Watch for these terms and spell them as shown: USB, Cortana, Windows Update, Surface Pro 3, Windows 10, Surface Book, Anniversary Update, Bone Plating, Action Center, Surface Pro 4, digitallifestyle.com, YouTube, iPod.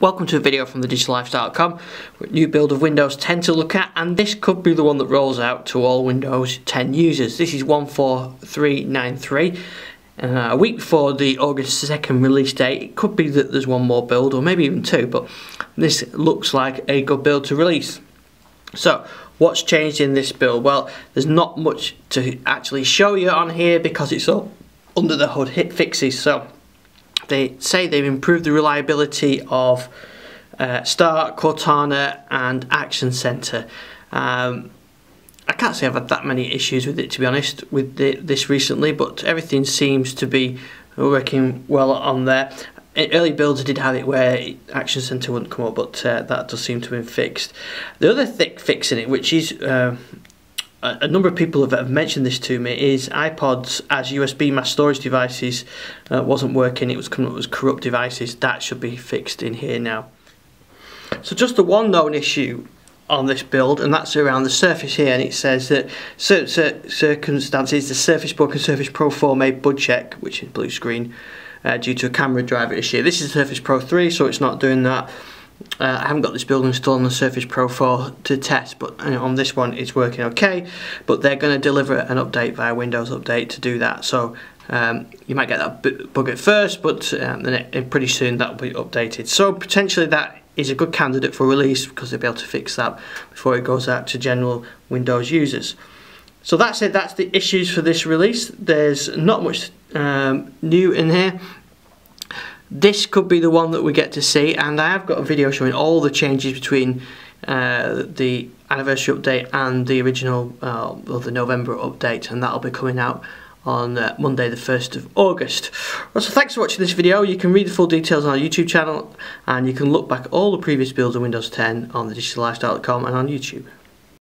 Welcome to a video from digitallifestyle.com with a new build of Windows 10 to look at, and this could be the one that rolls out to all Windows 10 users. This is 14393. A week before the August 2nd release date. It could be that there's one more build or maybe even two, but this looks like a good build to release. So what's changed in this build? Well, there's not much to actually show you on here because it's all under the hood hit fixes. So they say they've improved the reliability of Start, Cortana and Action Center. I can't say I've had that many issues with it, to be honest, with this recently, but everything seems to be working well on there. In early builds I did have it where Action Center wouldn't come up, but that does seem to have been fixed. The other fix in it, which is a number of people have mentioned this to me, is iPods as USB mass storage devices wasn't working. It was coming up as corrupt devices. That should be fixed in here now. So just the one known issue on this build, and that's around the Surface here, and it says that certain circumstances the Surface Book and Surface Pro 4 may bud check, which is blue screen, due to a camera driver issue. This is Surface Pro 3, so it's not doing that. I haven't got this build installed on the Surface Pro 4 to test, but on this one it's working okay, but they're going to deliver an update via Windows Update to do that, so you might get that bug at first, but then pretty soon that will be updated. So potentially that is a good candidate for release because they'll be able to fix that before it goes out to general Windows users. So that's it, that's the issues for this release. There's not much new in here. This could be the one that we get to see, and I have got a video showing all the changes between the Anniversary Update and the original the November update, and that'll be coming out on Monday the 1st of August. Well, so thanks for watching this video. You can read the full details on our YouTube channel, and you can look back at all the previous builds of Windows 10 on digitallifestyle.com and on YouTube.